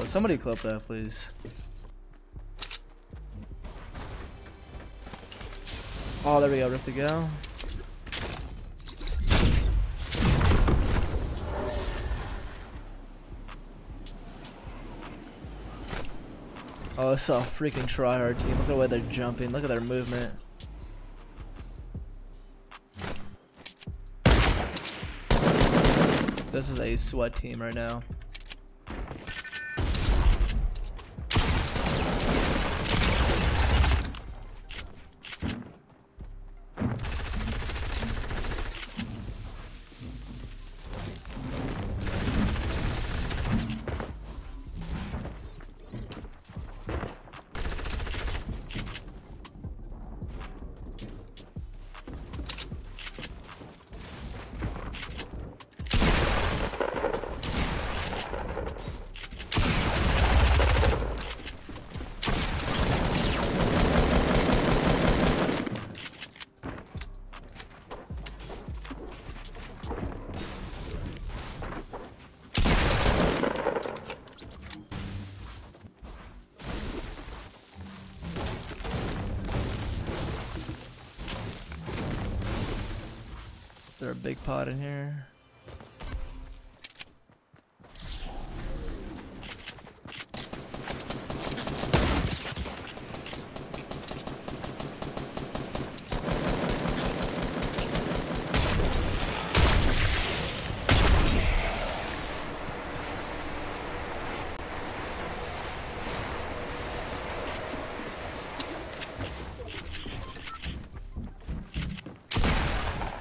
Oh, somebody clip that, please. Oh, there we go. Rip the gal. Oh, it's a freaking tryhard team. Look at the way they're jumping. Look at their movement. This is a sweat team right now. There's a big pot in here.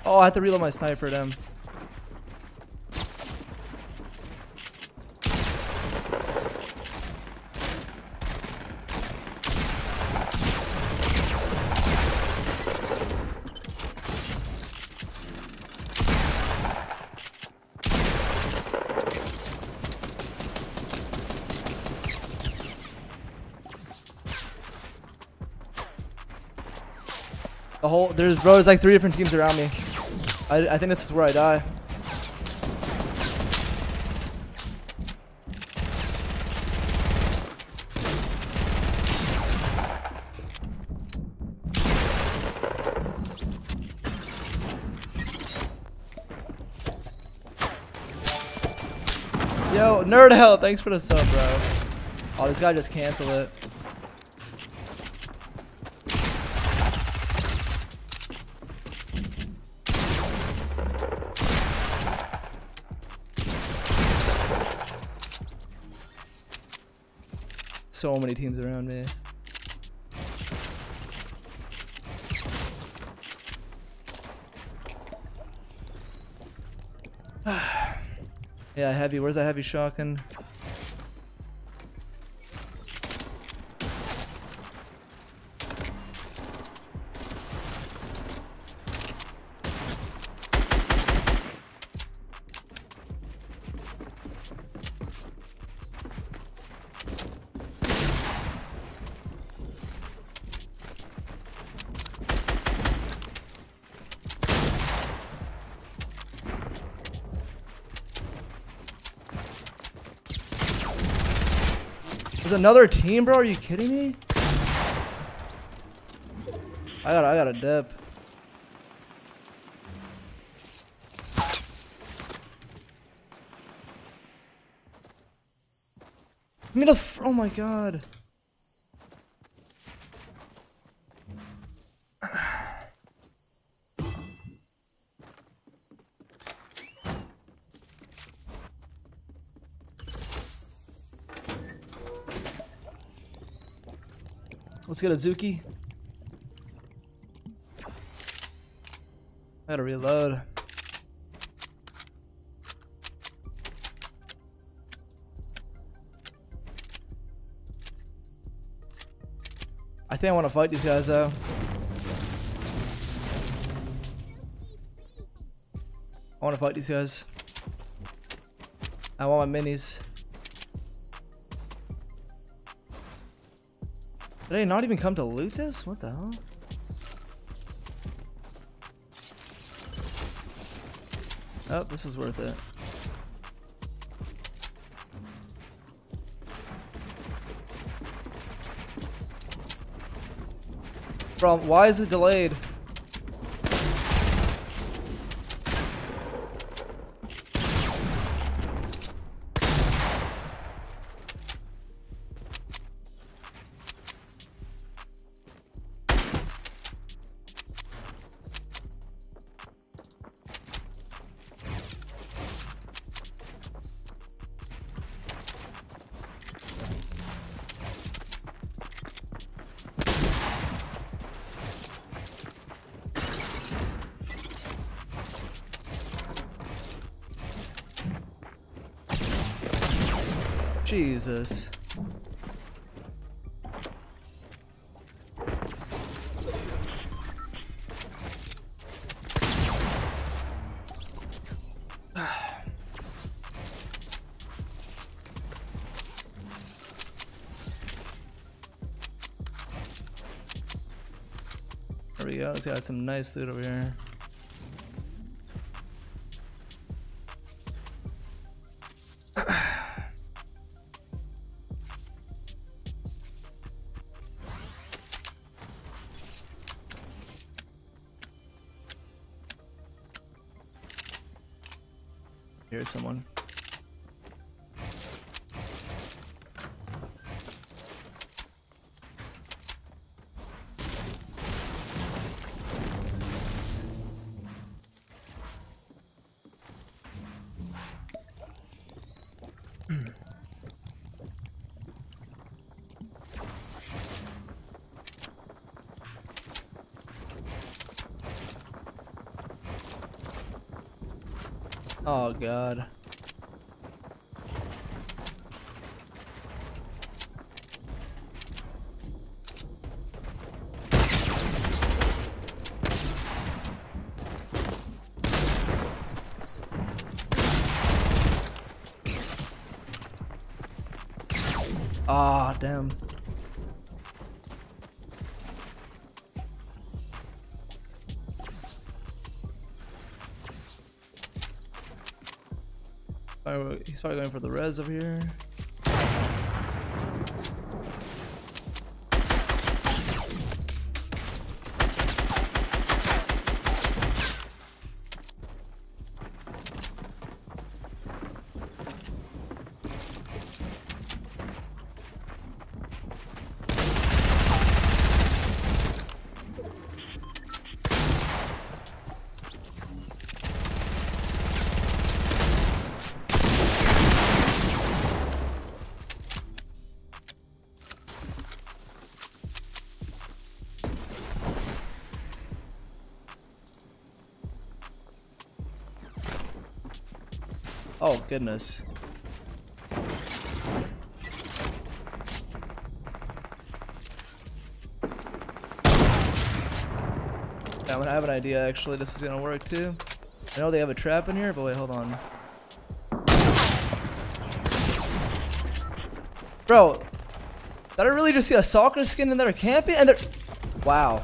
Oh, I have to reload my sniper at him. The whole there's like three different teams around me. I think this is where I die. Yo, Nerd Hell, thanks for the sub, bro. Oh, this guy just canceled it. So many teams around me. Yeah, heavy. Where's that heavy shotgun? There's another team, bro. Are you kidding me? I got a dip. I mean, oh my god. Let's get a Zuki. I gotta reload. I think I want to fight these guys though. I want to fight these guys. I want my minis. Did they not even come to loot this? What the hell? Oh, this is worth it. from? Why is it delayed? Jesus. There we go, it's got some nice loot over here. Here's someone. Oh God. Ah, damn. He's probably going for the res over here. Oh, goodness. Now, I have an idea, actually. This is gonna work, too. I know they have a trap in here, but wait, hold on. Bro, did I really just see a soccer skin in there camping? And they're... Wow.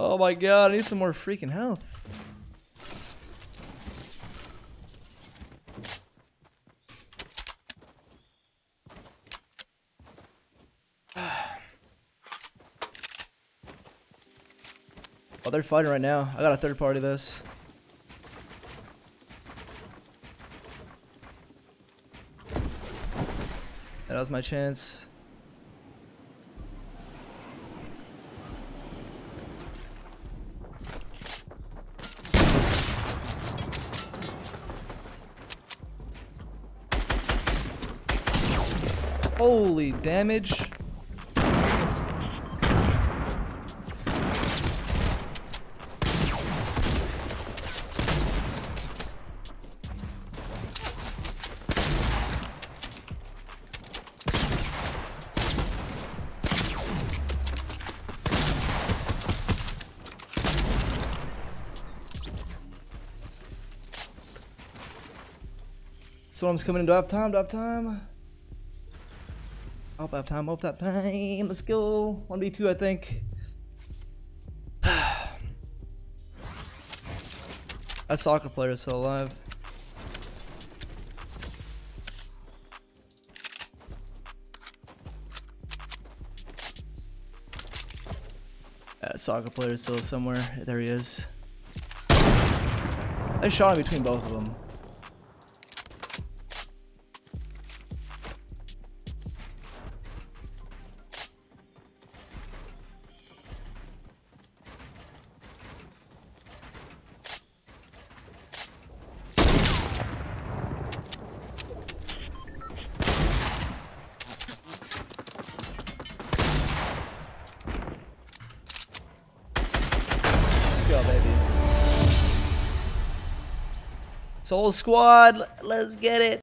Oh my God, I need some more freaking health. Oh, they're fighting right now. I gotta third party this. That was my chance. Holy damage. Storm's coming in. Do I have time? Do I have time? Hope I have time. Hope I have time. Let's go. 1v2, I think. That soccer player is still alive. That soccer player is still somewhere. There he is. I shot him between both of them. Soul squad, let's get it.